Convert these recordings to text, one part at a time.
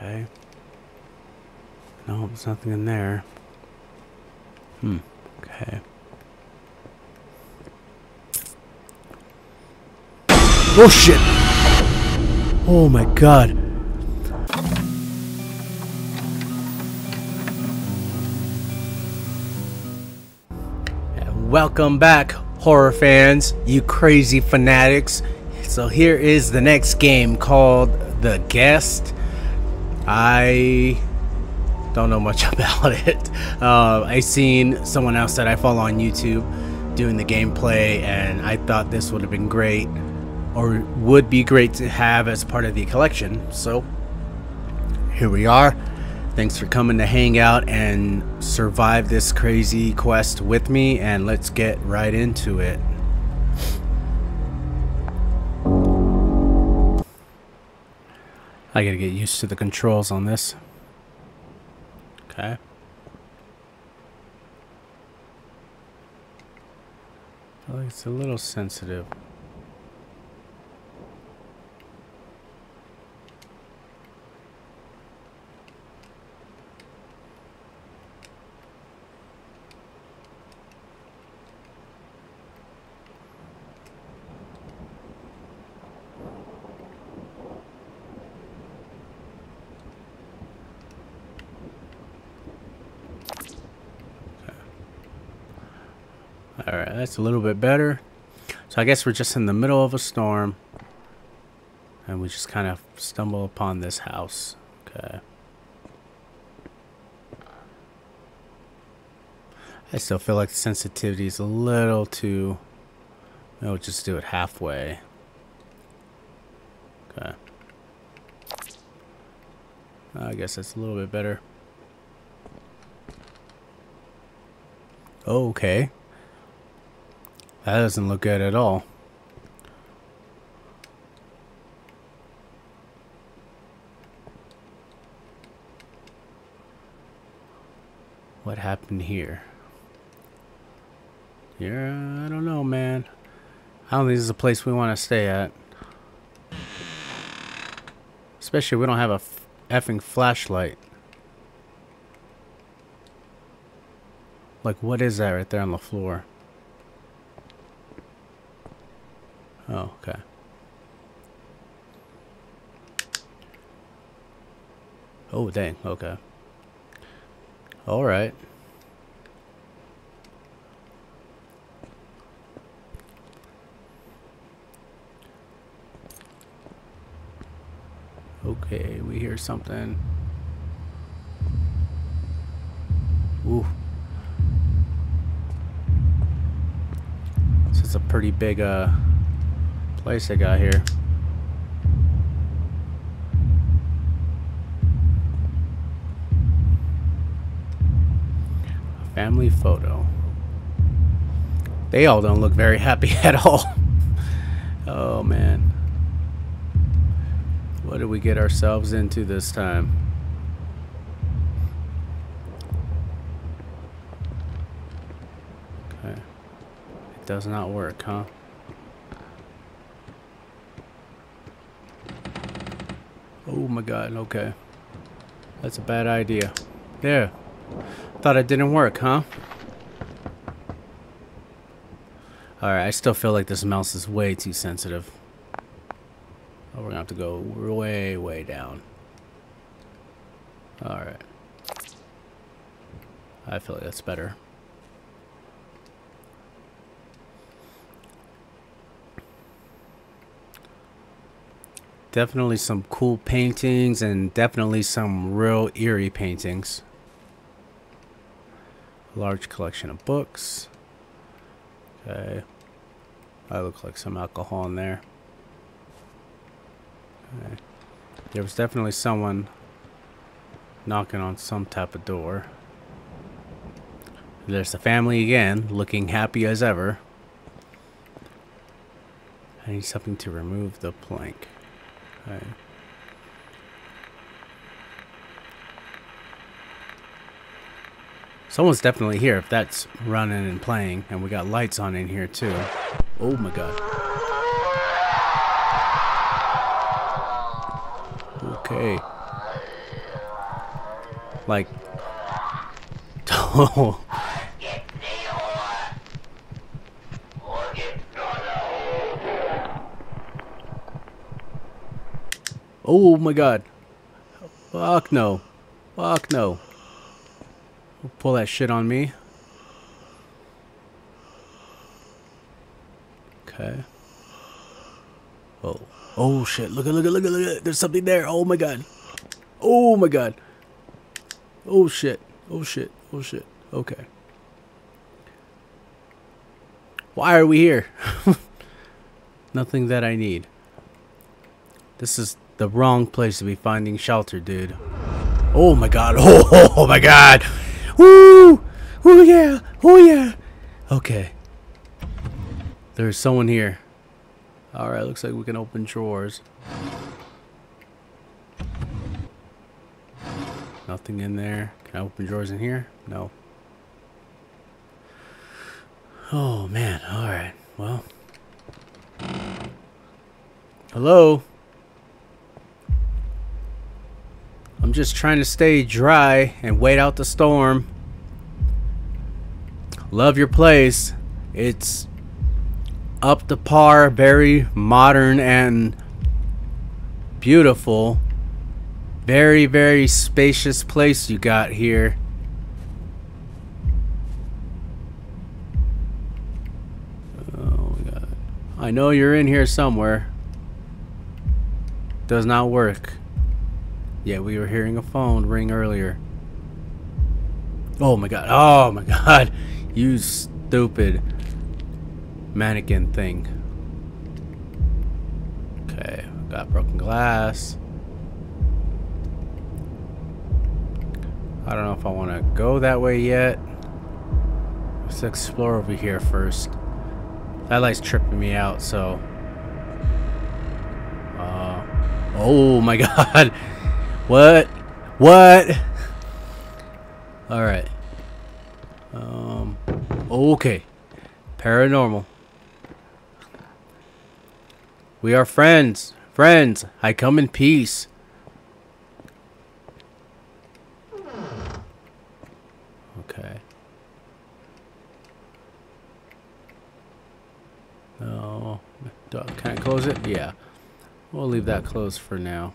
Okay. No, there's nothing in there. Okay. Oh shit! Oh my god. Welcome back, horror fans, you crazy fanatics. So here is the next game called The Guest. I don't know much about it. I seen someone else that I follow on YouTube doing the gameplay, and I thought this would have been great, or would be great to have as part of the collection. So here we are. Thanks for coming to hang out and survive this crazy quest with me, and let's get right into it. I gotta get used to the controls on this. Okay. I think it's a little sensitive. Alright, that's a little bit better. So I guess we're just in the middle of a storm, and we just kind of stumble upon this house. Okay. I still feel like the sensitivity is a little too... I'll just do it halfway. Okay. I guess that's a little bit better. Oh, okay. That doesn't look good at all. What happened here? Yeah, I don't know, man. I don't think this is a place we want to stay at. Especially if we don't have a effing flashlight. Like, what is that right there on the floor? Oh, okay. Oh, dang. Okay. All right. Okay, we hear something. Ooh. This is a pretty big, place I got here. A family photo. They all don't look very happy at all. Oh man. What did we get ourselves into this time? Okay. It does not work, huh? Oh my god, okay. That's a bad idea. There. Thought it didn't work, huh? Alright, I still feel like this mouse is way too sensitive. Oh, we're gonna have to go way, way down. Alright. I feel like that's better. Definitely some cool paintings, and definitely some real eerie paintings. Large collection of books. Okay. I look like some alcohol in there. Okay. There was definitely someone knocking on some type of door. There's the family again, looking happy as ever. I need something to remove the plank. Alright. Someone's definitely here if that's running and playing, and we got lights on in here too. Oh my god. Okay. Like, oh. Oh my god. Fuck no. Fuck no. Don't pull that shit on me. Okay. Oh. Oh shit. Look at, look at, look at, look at. There's something there. Oh my god. Oh my god. Oh shit. Oh shit. Oh shit. Okay. Why are we here? Nothing that I need. This is the wrong place to be finding shelter, dude. Oh my god. Oh, oh, oh my god. Woo! Oh yeah. Oh yeah. Okay. There's someone here. Alright, looks like we can open drawers. Nothing in there. Can I open drawers in here? No. Oh man, alright. Well. Hello? I'm just trying to stay dry and wait out the storm. Love your place. It's up to par, very modern and beautiful. Very, very spacious place you got here. Oh my god. I know you're in here somewhere. Does not work. Yeah, we were hearing a phone ring earlier. Oh my god. Oh my god. You stupid mannequin thing. Okay, I've got broken glass. I don't know if I want to go that way yet. Let's explore over here first. That light's tripping me out, so oh my god. What? What? Alright. Okay. Paranormal. We are friends. Friends, I come in peace. Okay. No. Can I close it? Yeah. We'll leave that closed for now.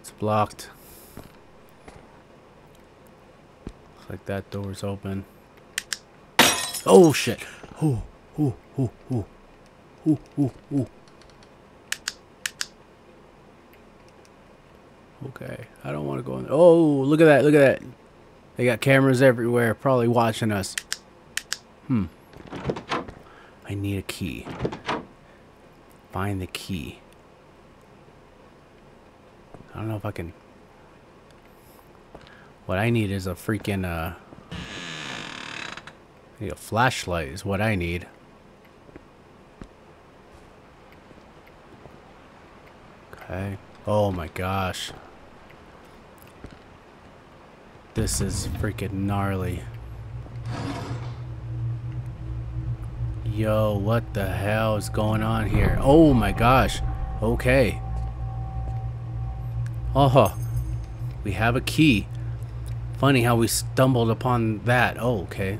It's blocked. Looks like that door's open. Oh shit. Oh, oh, oh, oh. Ooh, ooh, ooh. Okay, I don't want to go in there. Oh, look at that, look at that. They got cameras everywhere, probably watching us. Hmm. I need a key. Find the key. I don't know if I can... What I need is a freaking, I need a flashlight is what I need. Oh my gosh. This is freaking gnarly. Yo, what the hell is going on here? Oh my gosh. Okay. Oh, we have a key. Funny how we stumbled upon that. Oh, okay.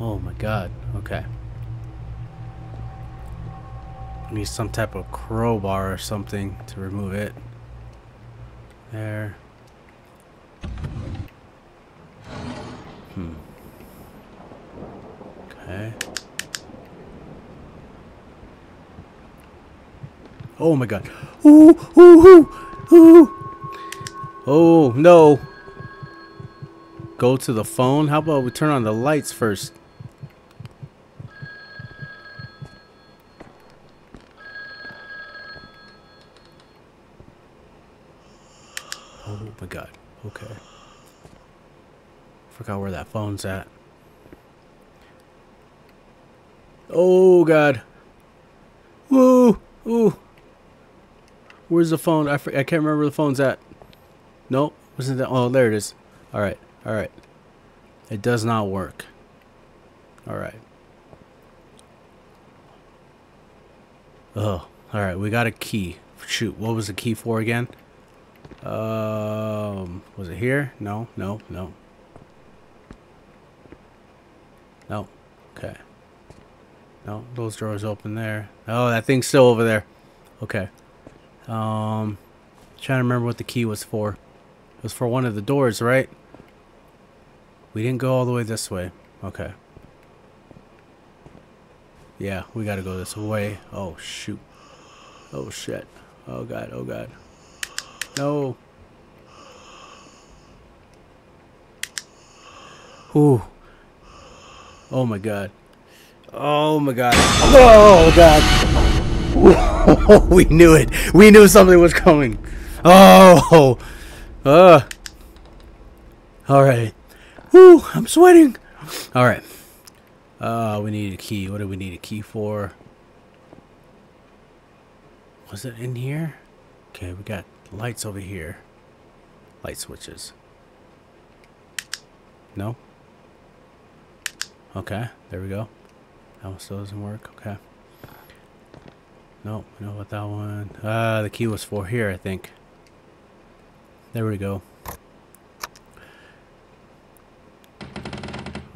Oh my god. Okay. Need some type of crowbar or something to remove it. There. Hmm. Okay. Oh my god. Ooh, ooh, ooh, ooh. Oh no. Go to the phone. How about we turn on the lights first? Forgot where that phone's at. Oh god. Woo! Ooh. Where's the phone? I can't remember where the phone's at. Nope. Wasn't that? Oh, there it is. All right. All right. It does not work. All right. Oh. All right. We got a key. Shoot. What was the key for again? Was it here? No. Okay. No, those drawers open there. Oh, that thing's still over there. Okay. Trying to remember what the key was for. It was for one of the doors, right? We didn't go all the way this way. Okay. Yeah, we gotta go this way. Oh, shoot. Oh, shit. Oh, God. Oh, God. No. Ooh. Oh, my God. Oh, my God. Oh, God. We knew it. We knew something was coming. Oh. All right. Woo. I'm sweating. All right. We need a key. What do we need a key for? Was it in here? Okay, we got lights over here. Light switches. No? Okay, there we go. That one still doesn't work. Okay. Nope, I know about that one. The key was for here, I think. There we go.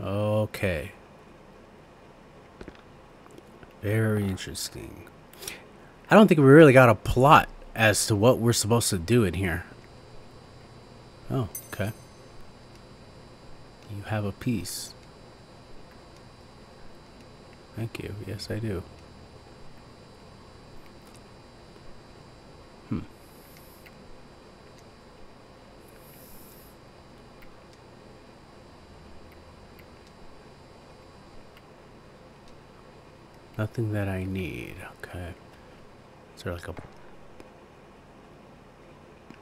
Okay. Very interesting. I don't think we really got a plot as to what we're supposed to do in here. Oh, okay. You have a piece. Thank you. Yes, I do. Hmm. Nothing that I need. Okay. Is there like a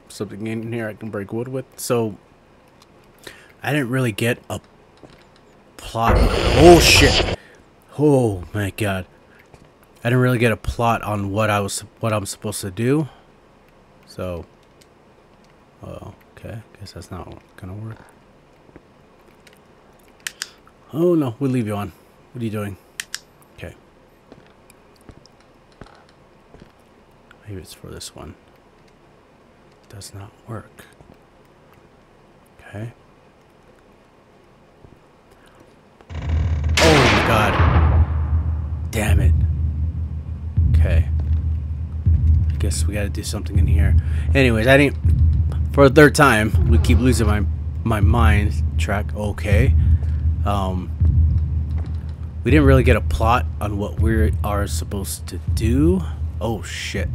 something in here I can break wood with? So I didn't really get a plot. Oh shit! Oh my God! I didn't really get a plot on what I'm supposed to do. So, oh, okay. Guess that's not gonna work. Oh no, we'll leave you on. What are you doing? Maybe it's for this one. Does not work. Okay. Oh my God. Damn it. Okay. I guess we gotta do something in here. Anyways, I didn't... For a third time, we keep losing my mind track. Okay. We didn't really get a plot on what we are supposed to do. Oh shit.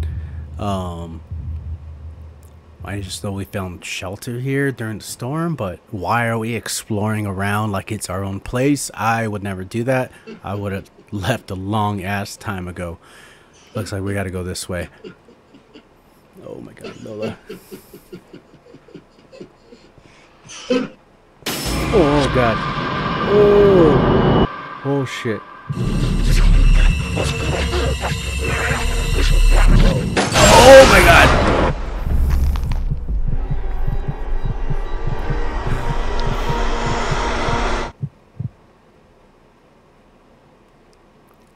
I just know we found shelter here during the storm, but why are we exploring around like it's our own place? I would never do that. I would have left a long ass time ago. Looks like we gotta go this way. Oh my God, Lola. Oh God. Oh. Oh shit. Oh my God!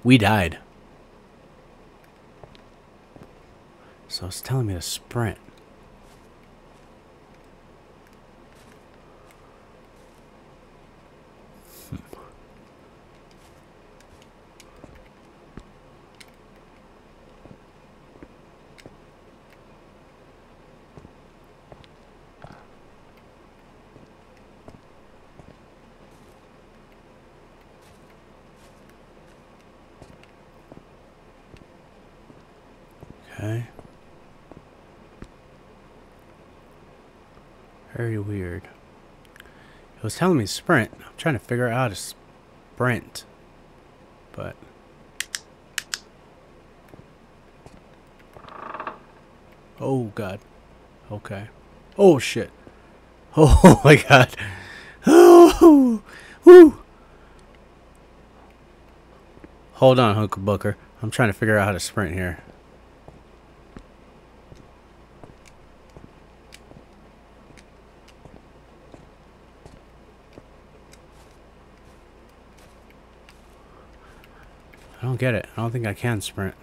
We died. So it's telling me to sprint. Very weird. It was telling me to sprint. I'm trying to figure out how to sprint. But oh God. Okay. Oh shit. Oh my God. Oh. Woo. Hold on, Hunkabucker. I'm trying to figure out how to sprint here. I don't get it. I don't think I can sprint.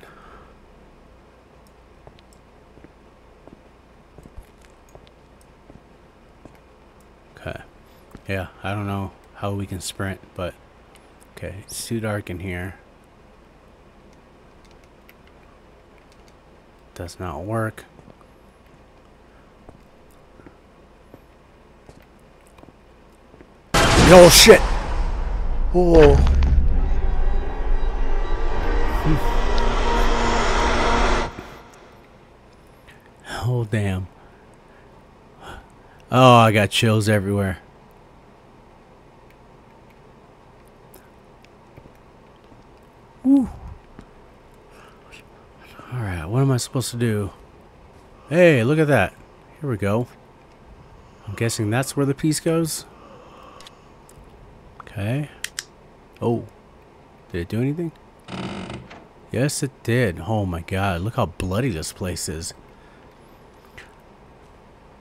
Yeah, I don't know how we can sprint, but okay, it's too dark in here. Does not work. Oh shit! Whoa. Oh damn. Oh, I got chills everywhere. Woo. Alright, what am I supposed to do? Hey, look at that. Here we go. I'm guessing that's where the piece goes. Okay. Oh. Did it do anything? Yes, it did. Oh my god, look how bloody this place is.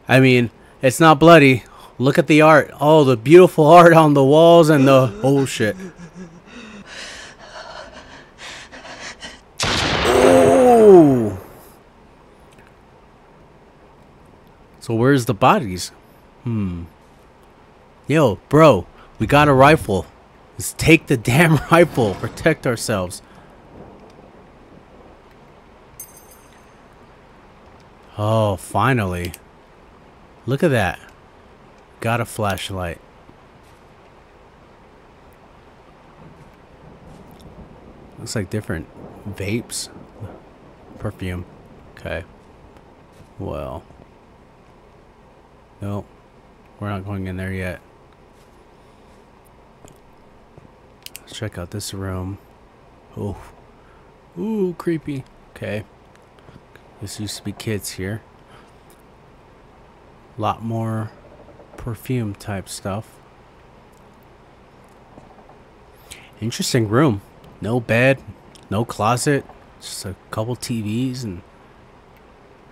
I mean, it's not bloody. Look at the art. Oh, the beautiful art on the walls and the... Oh shit. Oh! So where's the bodies? Yo, bro. We got a rifle. Let's take the damn rifle. Protect ourselves. Oh, finally. Look at that. Got a flashlight. Looks like different vapes. Perfume. Okay. Well. Nope. We're not going in there yet. Check out this room. Oh, ooh, creepy. Okay, this used to be kids here. A lot more perfume type stuff. Interesting room. No bed, no closet, just a couple TVs and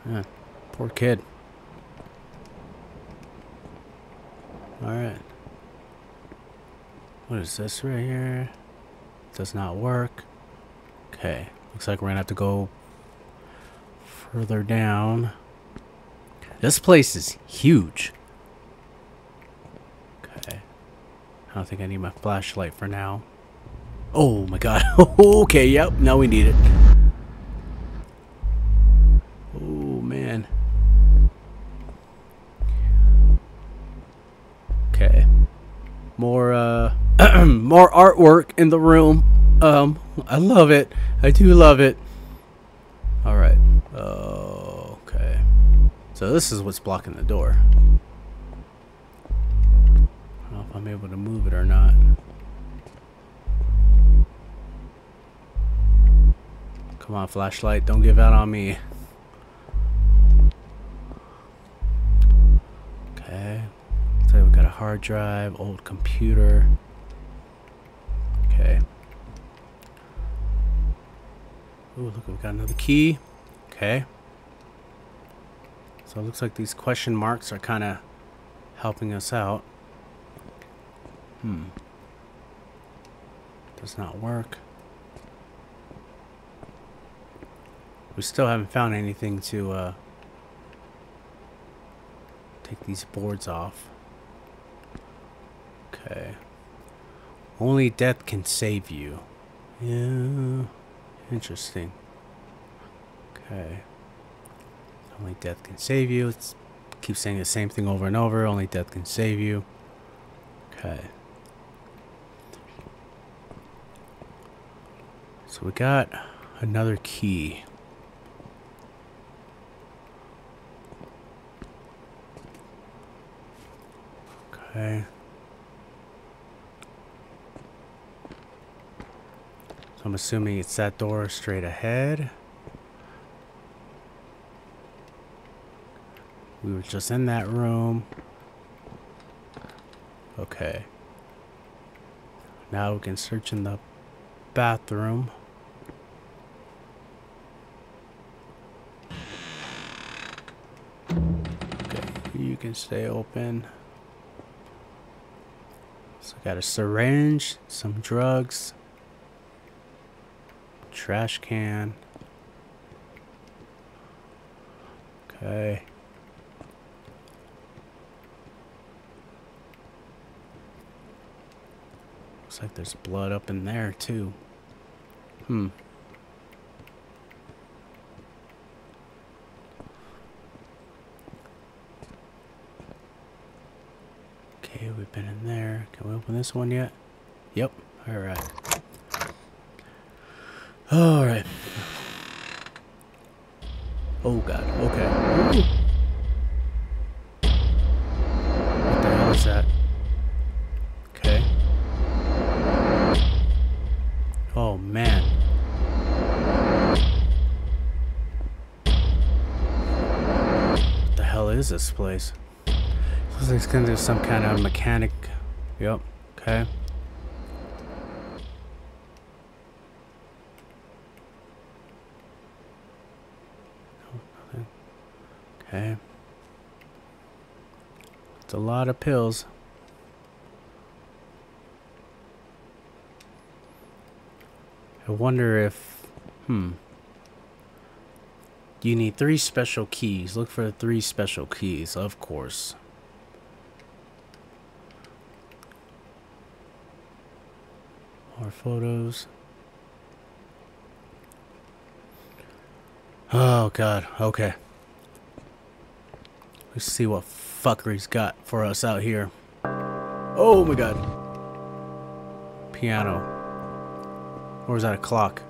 yeah, poor kid. All right. What is this right here? Does not work. Okay. Looks like we're gonna have to go further down. This place is huge. Okay. I don't think I need my flashlight for now. Oh my god. Okay, yep. Now we need it. Oh man. Okay. More, more artwork in the room. I love it. I do love it. All right. Okay. So this is what's blocking the door. I don't know if I'm able to move it or not. Come on, flashlight. Don't give out on me. Okay. So we got a hard drive, old computer. Okay. Ooh, look, we've got another key. Okay. So it looks like these question marks are kind of helping us out. Does not work. We still haven't found anything to take these boards off. Okay. Only death can save you. Yeah. Interesting. Okay. Only death can save you. It's keep saying the same thing over and over. Only death can save you. Okay. So we got another key. Okay. So I'm assuming it's that door straight ahead. We were just in that room. Okay. Now we can search in the bathroom. Okay, you can stay open. So got a syringe, some drugs. Trash can. Okay. Looks like there's blood up in there too. Okay, we've been in there. Can we open this one yet? Yep. All right. Oh god. Okay. What the hell is that? Okay. Oh man. What the hell is this place? Looks like it's gonna do some kind of mechanic. Yep. Okay. Okay. It's a lot of pills. I wonder if... You need 3 special keys. Look for the 3 special keys, of course. More photos. Oh, God. Okay. Let's see what fuckery's got for us out here. Oh my god. Piano. Or is that a clock?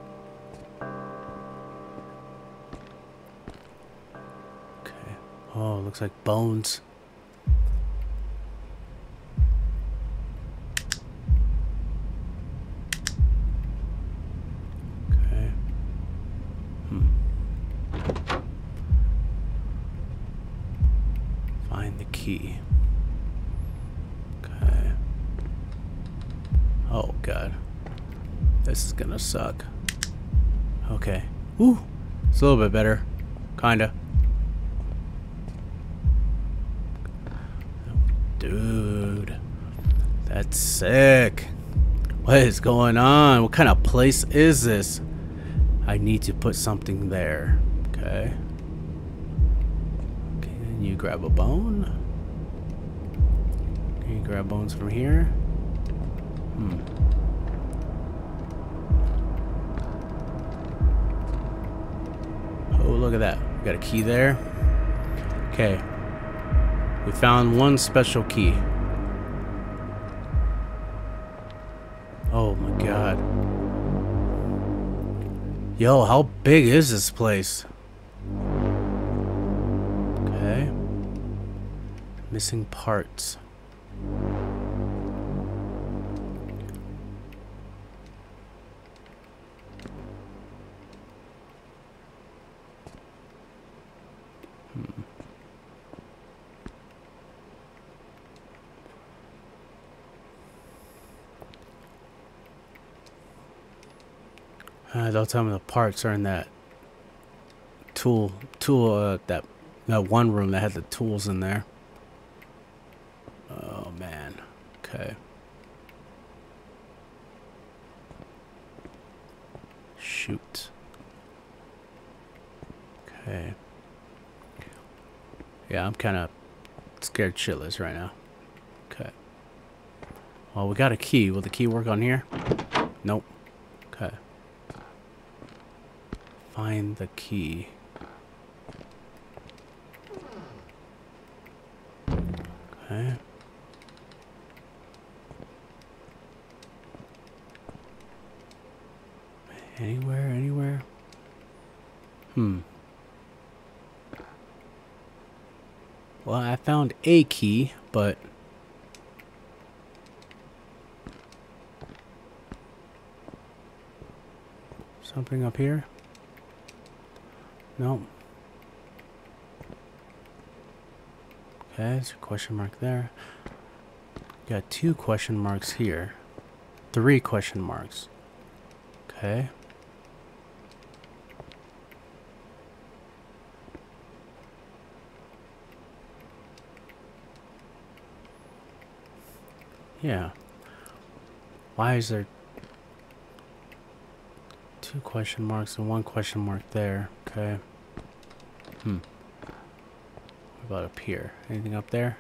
Okay. Oh, looks like bones. Okay. Oh god. This is gonna suck. Okay. Woo! It's a little bit better. Kinda. Dude. That's sick. What is going on? What kind of place is this? I need to put something there. Okay. Can you grab a bone? You grab bones from here. Oh, look at that. We got a key there. Okay. We found 1 special key. Oh my god. Yo, how big is this place? Okay. Missing parts. They'll tell me the parts are in that that one room that had the tools in there. Oh man. Okay. Shoot. Okay. Yeah, I'm kind of scared shitless right now. Okay. Well, we got a key. Will the key work on here? Nope. Okay. Find the key. Okay. Anywhere? Well, I found a key, but... something up here? No. Okay, there's a question mark there. Got 2 question marks here. 3 question marks. Okay. Yeah. Why is there 2 question marks and 1 question mark there? Okay. What about up here? Anything up there?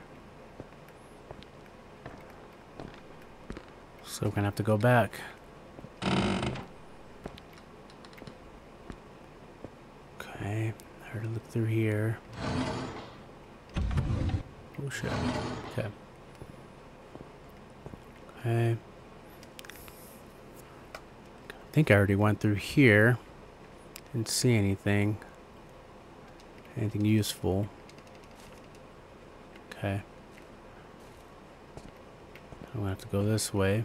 So we're gonna have to go back. Okay, I heard it look through here. Oh shit. Okay. Okay. I think I already went through here. Didn't see anything. Anything useful. Okay. I'm gonna have to go this way.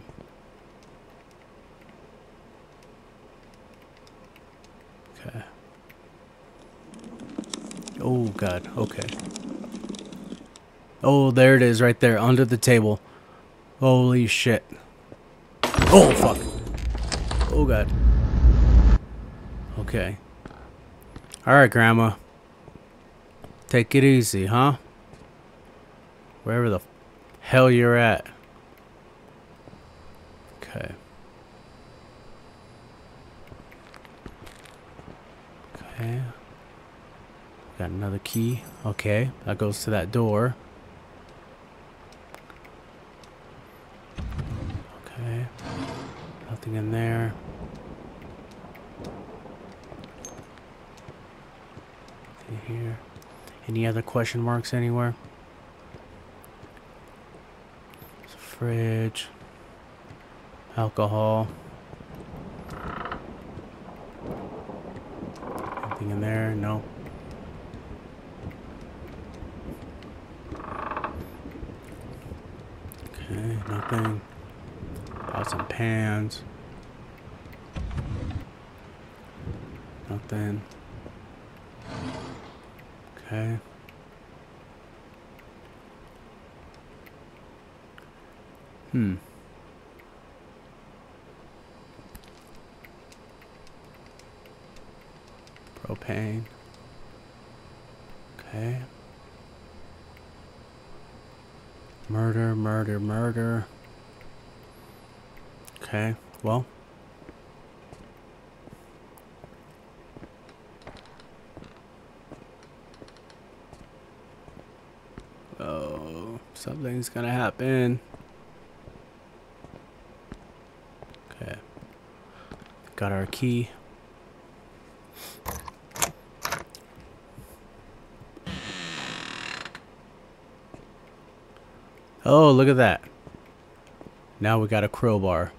Okay. Oh god, okay. Oh, there it is right there, under the table. Holy shit. Oh fuck. Oh god. Okay. Alright, Grandma. Take it easy, huh? Wherever the hell you're at. Okay. Okay. Got another key. Okay. That goes to that door. Okay. Nothing in there. Nothing here. Any other question marks anywhere? There's a fridge. Alcohol. Anything in there? No. Okay, nothing. Pots and pans. Nothing. Okay. Hmm. Propane. Okay. Murder, murder, murder. Okay, well. Oh, something's gonna happen. Okay. Got our key. Oh, look at that. Now we got a crowbar.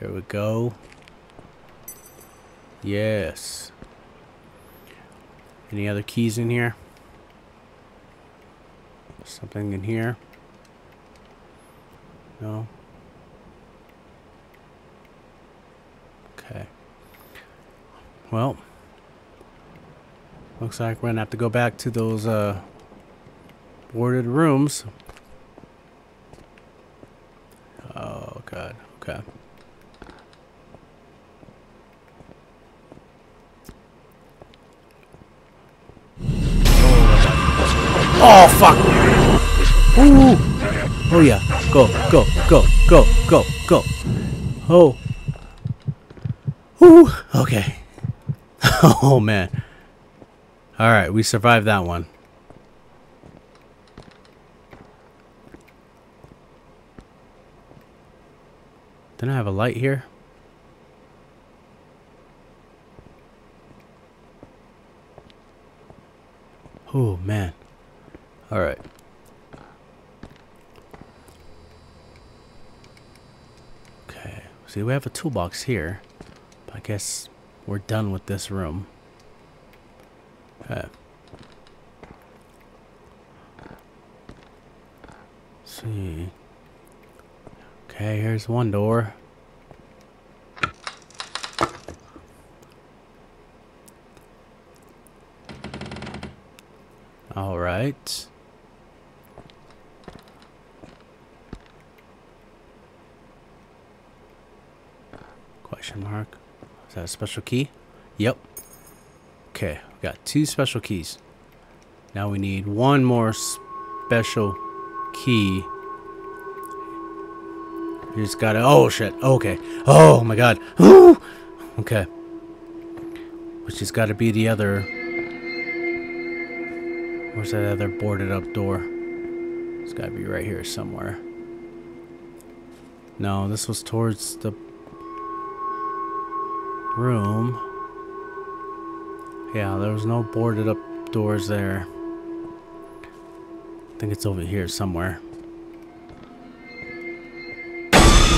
There we go. Yes. Any other keys in here? Something in here? No. Okay. Well, looks like we're gonna have to go back to those boarded rooms. Oh god, okay. Oh fuck! Ooh. Oh yeah, go, go, go, go, go, go. Oh. Ooh. Okay. Oh man. Alright, we survived that one. Didn't I have a light here? Oh man. All right. Okay. See, we have a toolbox here. But I guess we're done with this room. Okay. Let's see. Okay, here's one door. All right. Question mark. Is that a special key? Yep. Okay, we got 2 special keys. Now we need one more special key. You just gotta, oh shit, okay. Oh my god. Ooh! Okay. Which has gotta be the other. Where's that other boarded up door? It's gotta be right here somewhere. No, this was towards the room. Yeah, there was no boarded up doors there. I think it's over here somewhere.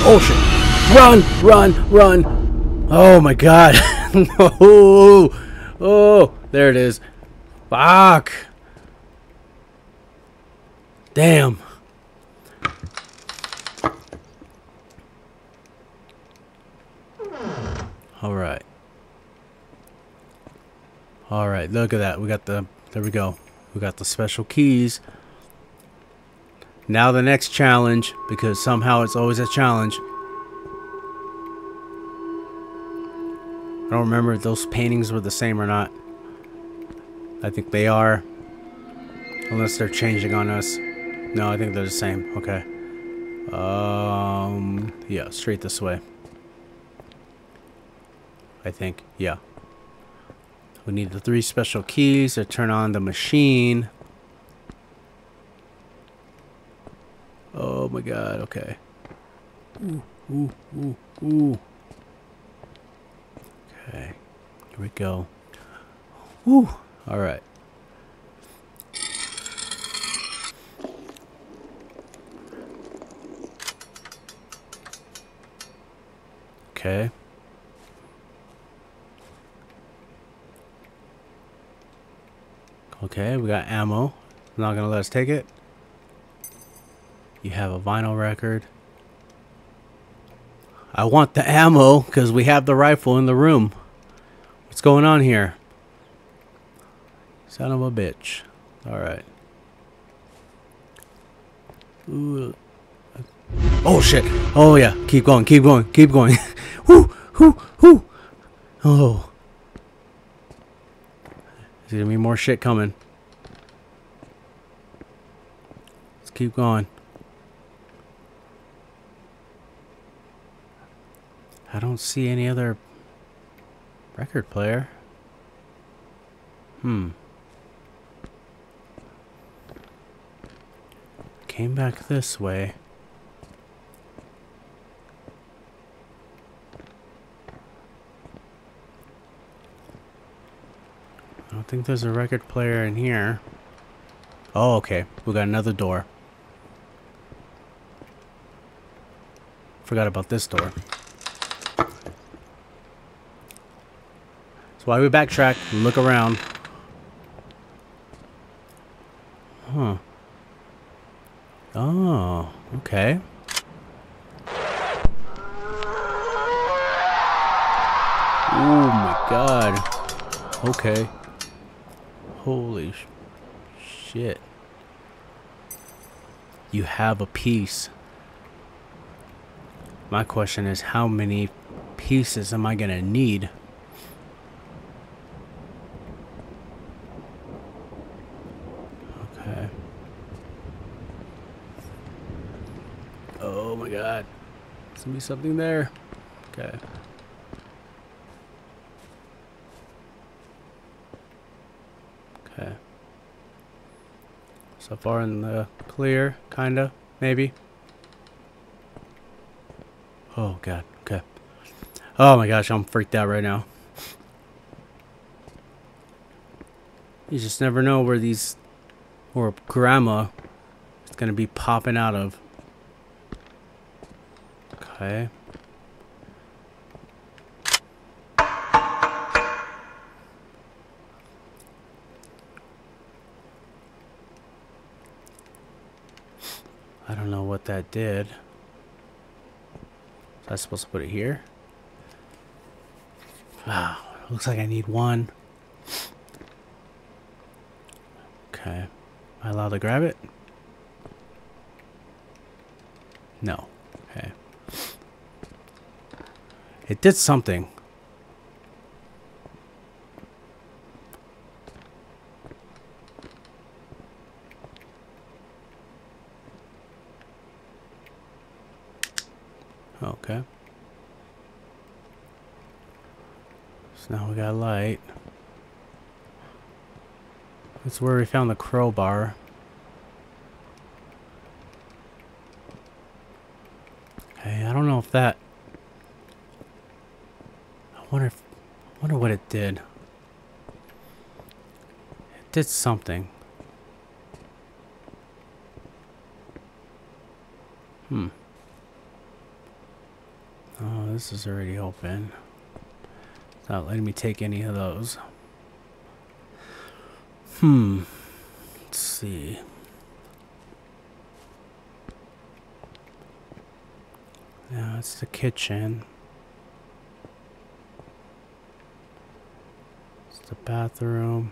Oh shit! Run! Run! Run! Oh my god! No! Oh! There it is. Fuck! Damn! Alright. Alright, look at that. We got the... There we go. We got the special keys. Now the next challenge, because somehow it's always a challenge. I don't remember if those paintings were the same or not. I think they are. Unless they're changing on us. No, I think they're the same. Okay. Yeah, straight this way. I think. Yeah. We need the 3 special keys to turn on the machine. Oh my god, okay. Ooh, ooh, ooh, ooh. Okay, here we go. Ooh, alright. Okay. Okay, we got ammo. I'm not gonna let us take it. You have a vinyl record. I want the ammo because we have the rifle in the room. What's going on here? Son of a bitch. Alright. Oh shit. Oh yeah. Keep going. Keep going. Keep going. Whoo. Whoo. Whoo. Oh. There's going to be more shit coming. Let's keep going. I don't see any other record player. Hmm. Came back this way. I don't think there's a record player in here. Oh, okay. We got another door. Forgot about this door. Why we backtrack, look around. Huh. Oh, okay. Oh my god. Okay. Holy shit. You have a piece. My question is, how many pieces am I gonna need? Be something there. Okay. Okay. So far in the clear, kinda, maybe. Oh god. Okay. Oh my gosh, I'm freaked out right now. You just never know where these or grandma is gonna be popping out of. Okay. I don't know what that did. Was I supposed to put it here? Wow, looks like I need one. Okay. Am I allowed to grab it? No. Okay. It did something. Okay. So now we got light. That's where we found the crowbar. Okay, I don't know if that... I wonder what it did. It did something. Oh, this is already open. It's not letting me take any of those. Let's see. Yeah, it's the kitchen. It's the bathroom.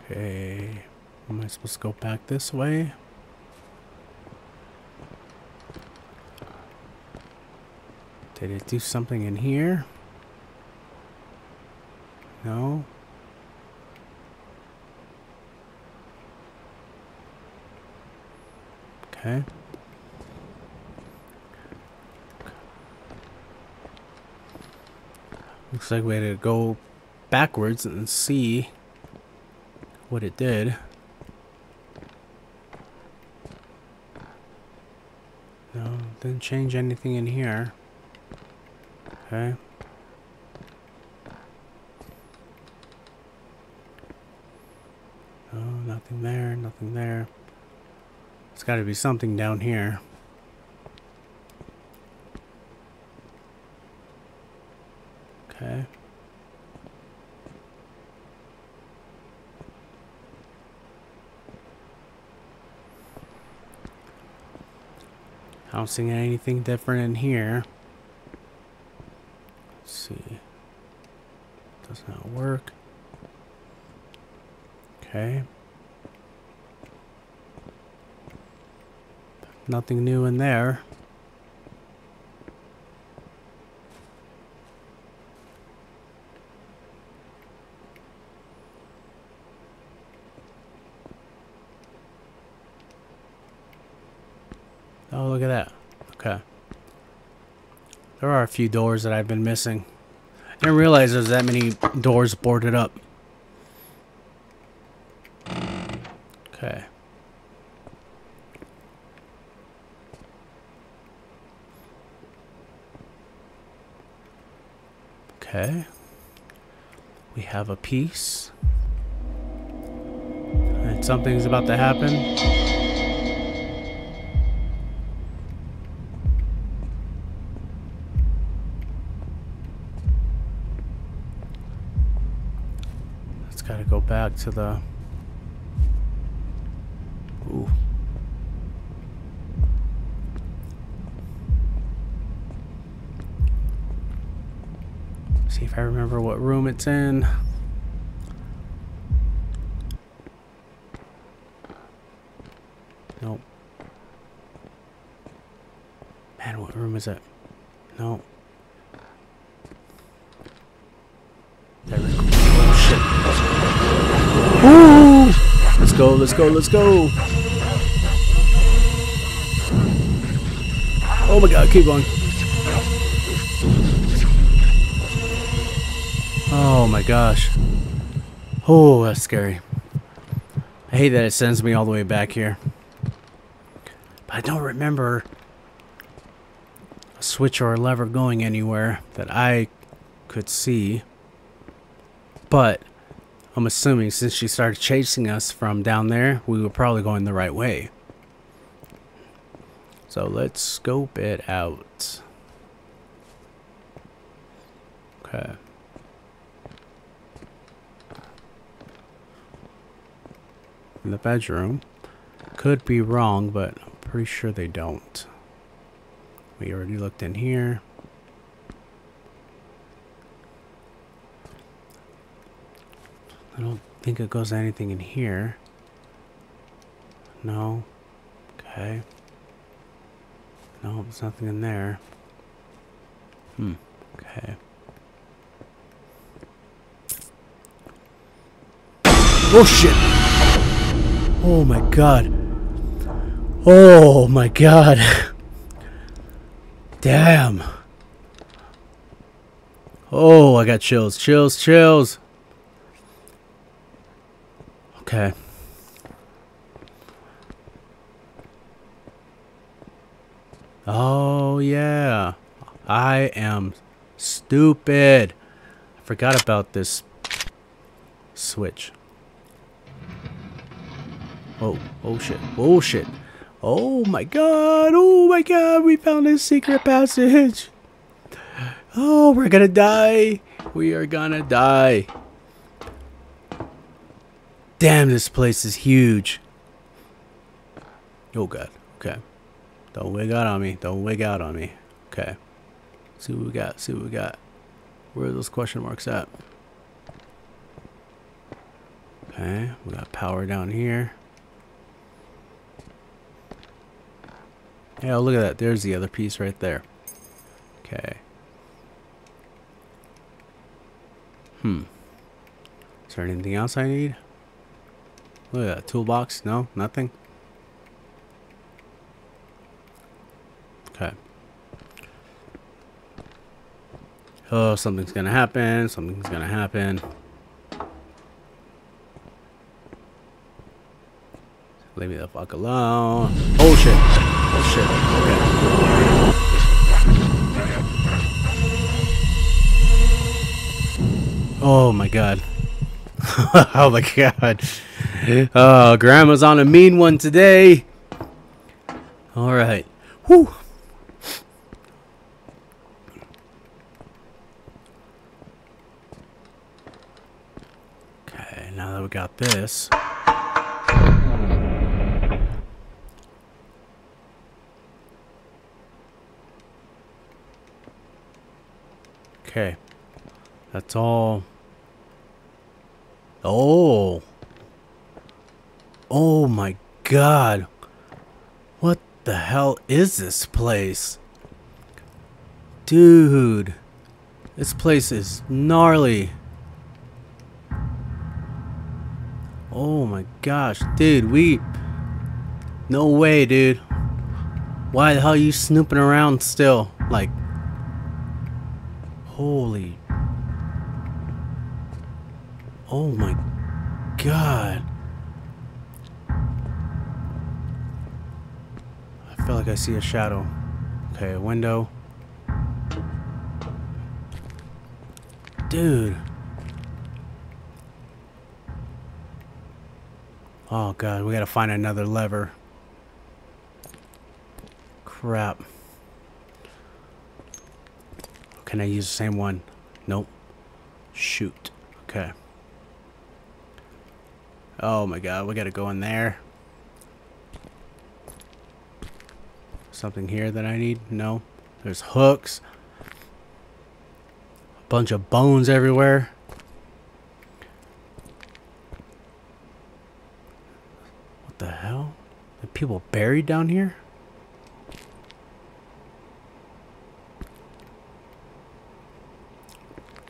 Okay. Am I supposed to go back this way? Did it do something in here? No? Okay. Looks like we had to go backwards and see what it did. No, didn't change anything in here. Okay. No, nothing there, nothing there. It's got to be something down here. Okay. I don't see anything different in here. Let's see. Does not work. Okay. Nothing new in there. Oh, look at that. Okay. There are a few doors that I've been missing. I didn't realize there's that many doors boarded up. Okay. Okay. We have a piece. And something's about to happen. Gotta go back to the... Ooh. See if I remember what room it's in. Nope. Man, what room is it? Nope. Let's go, let's go. Oh my god, keep going. Oh my gosh. Oh, that's scary. I hate that it sends me all the way back here. But I don't remember a switch or a lever going anywhere that I could see. But I'm assuming since she started chasing us from down there, we were probably going the right way. So let's scope it out. Okay. In the bedroom. Could be wrong, but I'm pretty sure they don't. We already looked in here. I don't think it goes anything in here. No. Okay. No, there's nothing in there. Okay. Oh shit! Oh my god. Oh my god. Damn. Oh, I got chills. Chills, chills. Okay. Oh, yeah. I am stupid. I forgot about this switch. Oh, oh shit. Oh shit. Oh my god. Oh my god. We found a secret passage. Oh, we're gonna die. We are gonna die. Damn, this place is huge. Oh god. Okay. Don't wig out on me. Don't wig out on me. Okay. See what we got. See what we got. Where are those question marks at? Okay. We got power down here. Yeah, look at that. There's the other piece right there. Okay. Hmm. Is there anything else I need? Look at that. Toolbox. No, nothing. Okay. Oh, something's going to happen. Something's going to happen. Leave me the fuck alone. Oh, shit. Oh shit, okay. Oh my god. Oh my god. Oh, grandma's on a mean one today. Alright. Whew. Okay, now that we got this. Okay, that's all. Oh, oh my god, what the hell is this place, dude? This place is gnarly. Oh my gosh, dude, we, no way, dude. Why the hell are you snooping around still? Like, holy. Oh my god. I feel like I see a shadow. Okay, a window. Dude. Oh god, we gotta find another lever. Crap. Can I use the same one? Nope. Shoot. Okay. Oh my god, we gotta go in there. Something here that I need? No. There's hooks. A bunch of bones everywhere. What the hell? Are people buried down here?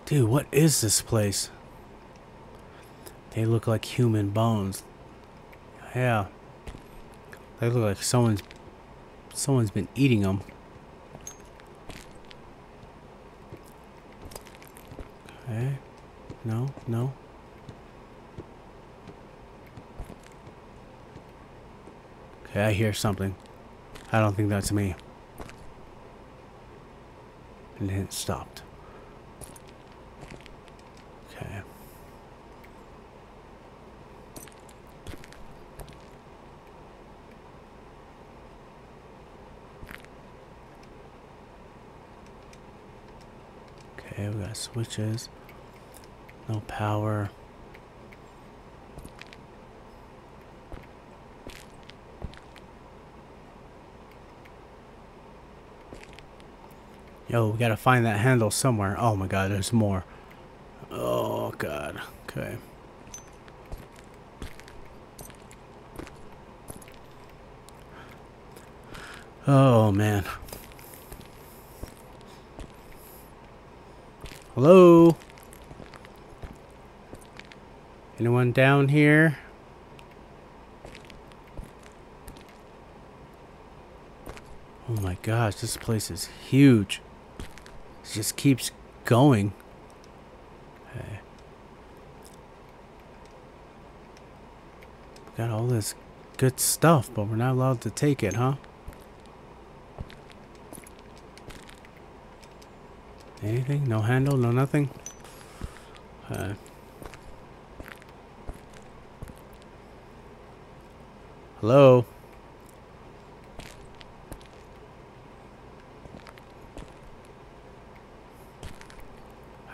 Dude, what is this place? They look like human bones. Yeah. They look like someone's been eating them. Okay. No, no. Okay, I hear something. I don't think that's me. And then it stopped. Okay, we got switches. No power. Yo, we gotta find that handle somewhere. Oh my god, there's more. Oh god. Okay. Oh man. Hello? Anyone down here? Oh my gosh, this place is huge. It just keeps going. Okay. We got all this good stuff, but we're not allowed to take it, huh? Anything? No handle? No nothing? Hello?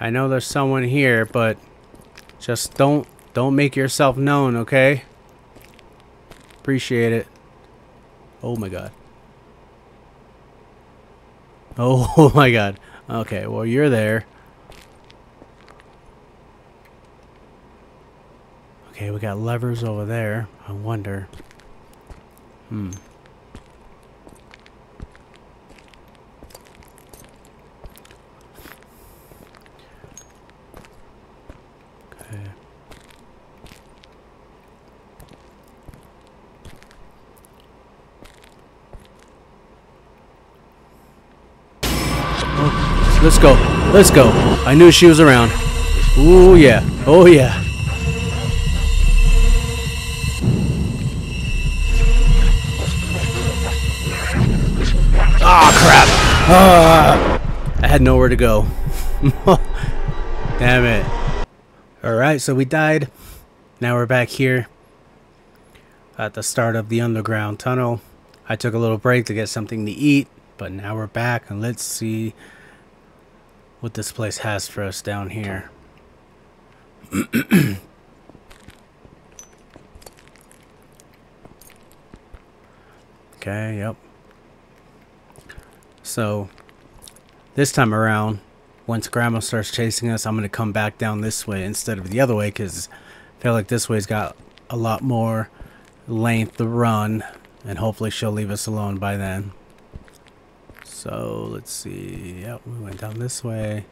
I know there's someone here, but just don't make yourself known, okay? Appreciate it. Oh my god. Oh my god. Okay, well you're there. Okay, we got levers over there. I wonder. Let's go. Let's go. I knew she was around. Ooh, yeah. Oh, yeah. Ah, crap. I had nowhere to go. Damn it. Alright, so we died. Now we're back here at the start of the underground tunnel. I took a little break to get something to eat, but now we're back, and let's see what this place has for us down here. Okay, yep. So, this time around, once Grandma starts chasing us, I'm going to come back down this way instead of the other way, because I feel like this way's got a lot more length to run, and hopefully she'll leave us alone by then. So let's see. Yep, we went down this way.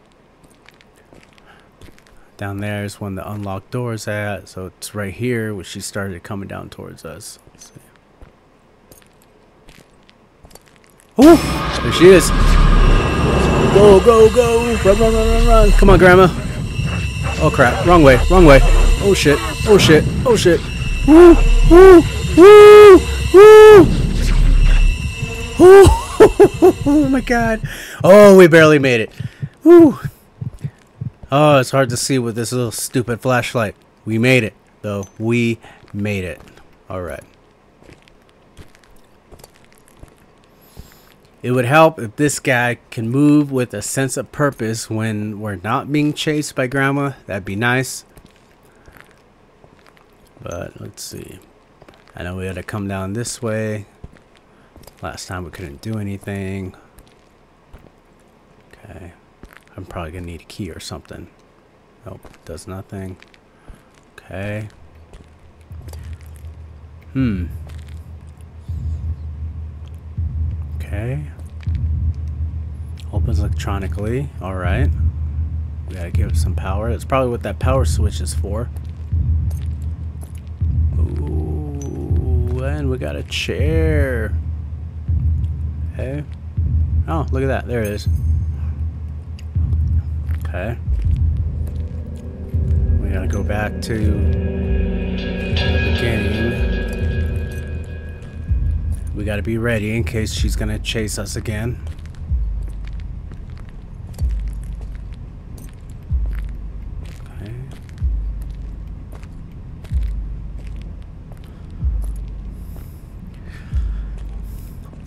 Down there is when the unlocked door is at. So it's right here where she started coming down towards us. Let's see. Oh, there she is. Go, go, go. Run, run, run, run, run. Come on, Grandma. Oh, crap. Wrong way. Wrong way. Oh, shit. Oh, shit. Oh, shit. Woo, woo, woo, woo. Woo. Oh my god. Oh, we barely made it. Woo. Oh, it's hard to see with this little stupid flashlight. We made it, though. We made it. Alright. It would help if this guy can move with a sense of purpose when we're not being chased by Grandma. That'd be nice. But, let's see. I know we had to come down this way. Last time we couldn't do anything. Okay. I'm probably going to need a key or something. Nope, it does nothing. Okay. Okay. Opens electronically. Alright. We gotta give it some power. That's probably what that power switch is for. Ooh, and we got a chair. Okay. Oh, look at that. There it is. Okay. We gotta go back to the beginning. We gotta be ready in case she's gonna chase us again. Okay.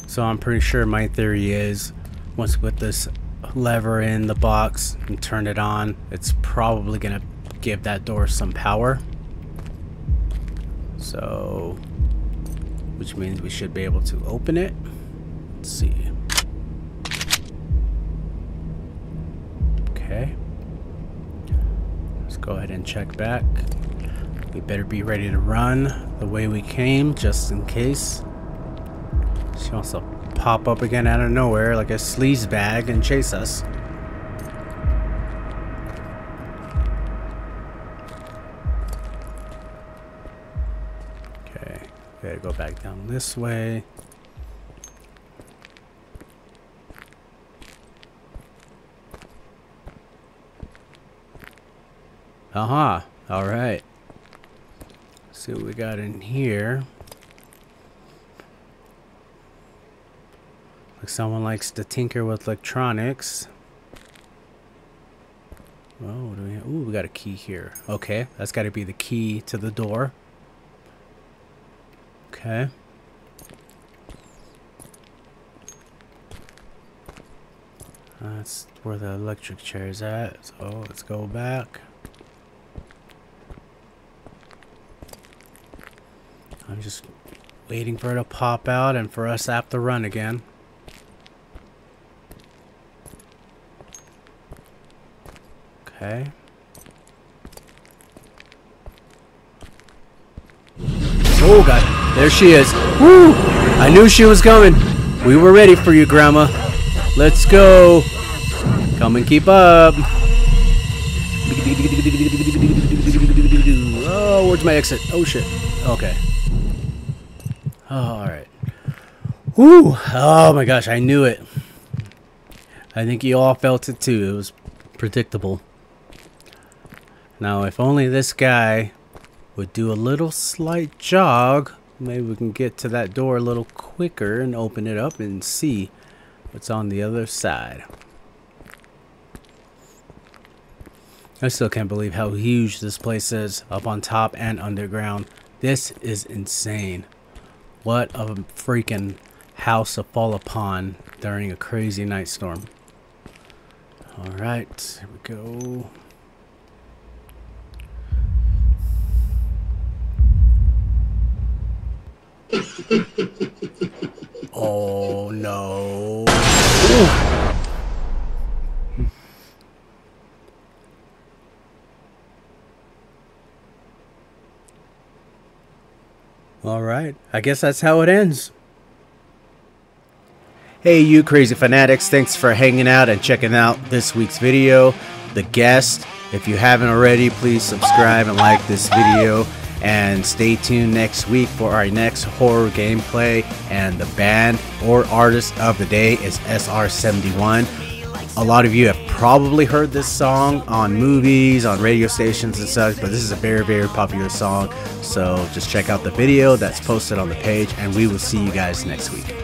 So I'm pretty sure my theory is once we put this lever in the box and turn it on, it's probably gonna give that door some power. So, which means we should be able to open it. Let's see. Okay. Let's go ahead and check back. We better be ready to run the way we came just in case. She wants to pop up again out of nowhere like a sleaze bag and chase us. Okay, we gotta go back down this way. Aha, alright. Let's see what we got in here. Someone likes to tinker with electronics. Oh, what do we have? Ooh, we got a key here. Okay, that's got to be the key to the door. Okay. That's where the electric chair is at. So let's go back. I'm just waiting for it to pop out and for us to have to run again. Okay. Oh God, there she is. Woo! I knew she was coming. We were ready for you, Grandma. Let's go. Come and keep up. Oh, where's my exit? Oh shit. Okay. Oh, all right. Woo! Oh my gosh, I knew it. I think you all felt it too. It was predictable. Now, if only this guy would do a little slight jog, maybe we can get to that door a little quicker and open it up and see what's on the other side. I still can't believe how huge this place is, up on top and underground. This is insane. What a freaking house to fall upon during a crazy night storm. All right, here we go. Oh no. Ooh. All right, I guess that's how it ends. Hey you crazy fanatics, thanks for hanging out and checking out this week's video, The Guest. If you haven't already, please subscribe and like this video. And stay tuned next week for our next horror gameplay, and the band or artist of the day is SR71. A lot of you have probably heard this song on movies, on radio stations and such, but this is a very, very popular song. So just check out the video that's posted on the page, and we will see you guys next week.